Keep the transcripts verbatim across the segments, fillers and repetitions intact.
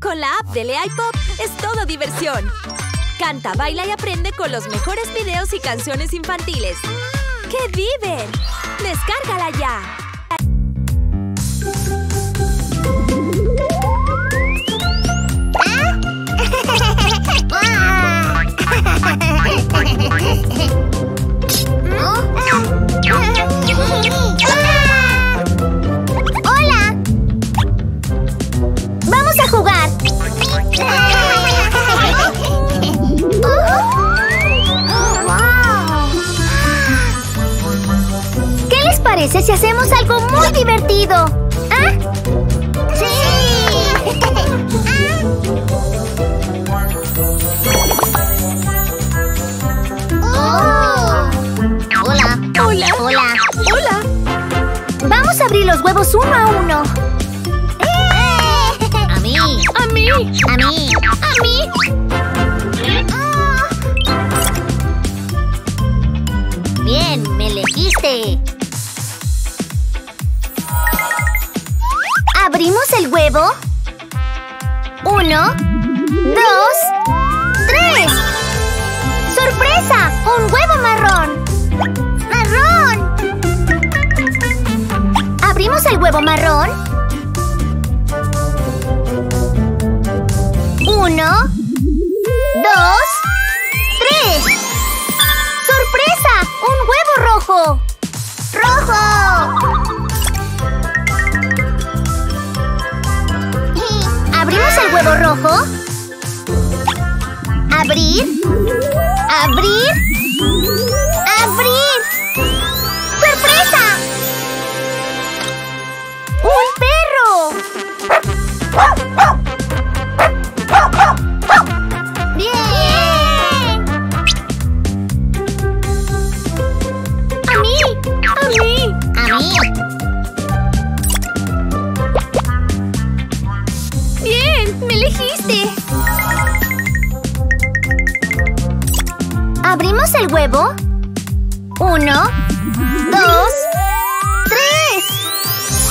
Con la app de Lea y Pop es todo diversión. Canta, baila y aprende con los mejores videos y canciones infantiles. ¡Qué viven! ¡Descárgala ya! Si hacemos algo muy divertido, ¿ah? ¡Sí! ah. Oh. Hola. Hola. Hola. Hola. Vamos a abrir los huevos uno a uno. ¡Eh! A mí. A mí. A mí. A mí. Oh. Bien, me elegiste. Abrimos el huevo. Uno, dos, tres. ¡Sorpresa! ¡Un huevo marrón! ¡Marrón! Abrimos el huevo marrón. Uno, dos, tres. huevo rojo? Abrir. Abrir. Abrir. ¡Sorpresa! ¡Un perro! ¡Bien! ¡A mí! ¡A mí! ¡A mí! ¡Bien! ¡Me elegiste! ¿Abrimos el huevo? Uno, dos, tres.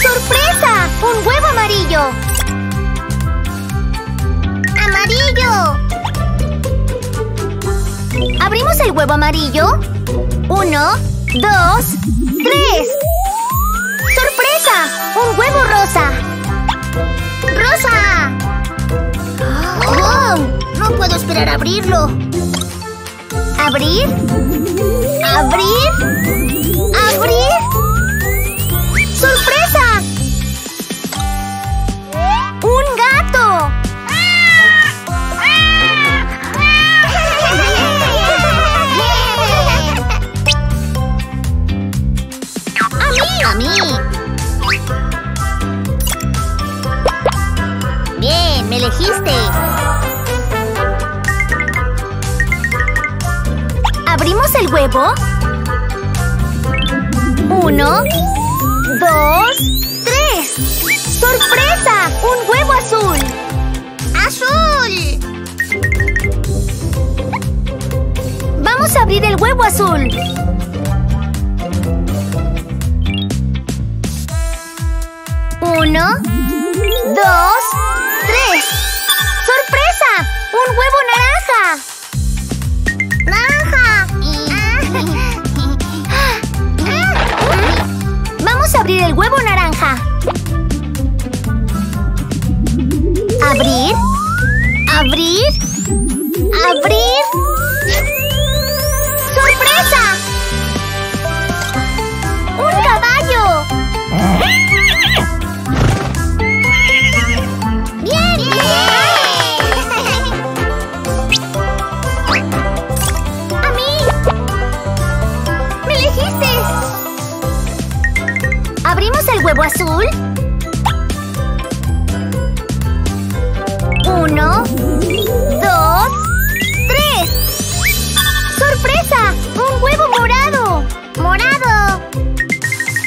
¡Sorpresa! ¡Un huevo amarillo! ¡Amarillo! ¿Abrimos el huevo amarillo? Uno, dos, tres. ¡Sorpresa! ¡Un huevo rosa! ¡Rosa! ¡Oh! No puedo esperar a abrirlo. ¿Abrir? ¿Abrir? ¿Abrir? ¡Sorpresa! ¡Un gato! ¡A mí! ¡A mí! Bien, me elegiste. ¿Abrimos el huevo? Uno, dos, tres. ¡Sorpresa! ¡Un huevo azul! ¡Azul! Vamos a abrir el huevo azul. Uno, dos, tres. ¡Sorpresa! ¡Un huevo naranja! Vamos a abrir el huevo naranja. Abrir. Abrir. Abrir. ¡Sorpresa! ¡Un caballo! ¡Bien! ¡Bien! ¡A mí! ¡Me elegiste! ¿Abrimos el huevo azul? Uno, dos, tres. ¡Sorpresa! ¡Un huevo morado! ¡Morado!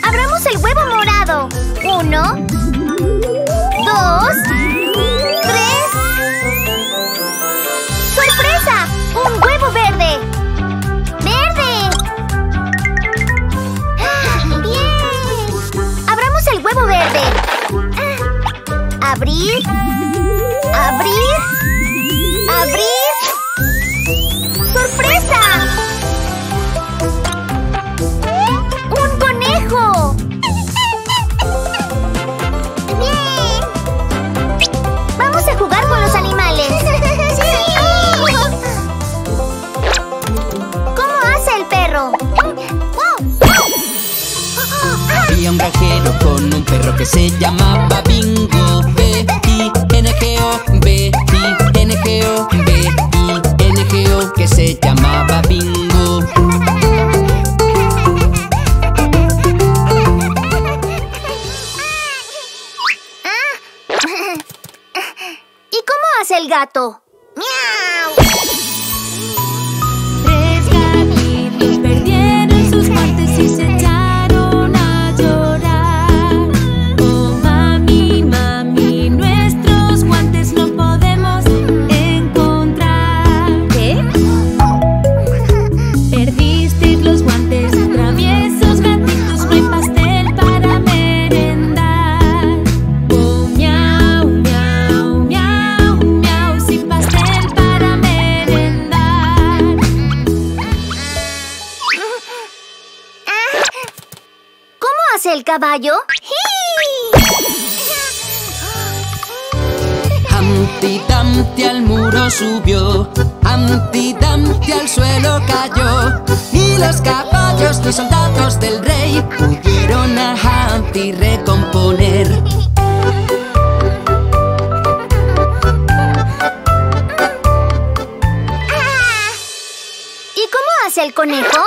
Abramos el huevo morado. Uno, dos, tres. ¡Sorpresa! ¡Un huevo verde! Huevo verde. Abrir. Abrir. Abrir. ¡Sorpresa! ¡Un conejo! ¡Bien! Vamos a jugar con los animales. ¡Sí! ¿Cómo hace el perro? Había un granjero con un perro que se llamaba Bingo. B I N G O, B I N G O, B I N G O, que se llamaba Bingo. ¿Y cómo hace el gato? Caballo. Humpty Dumpty al muro subió, Humpty Dumpty al suelo cayó, y los caballos, los soldados del rey, pudieron a Humpty recomponer. del conejo?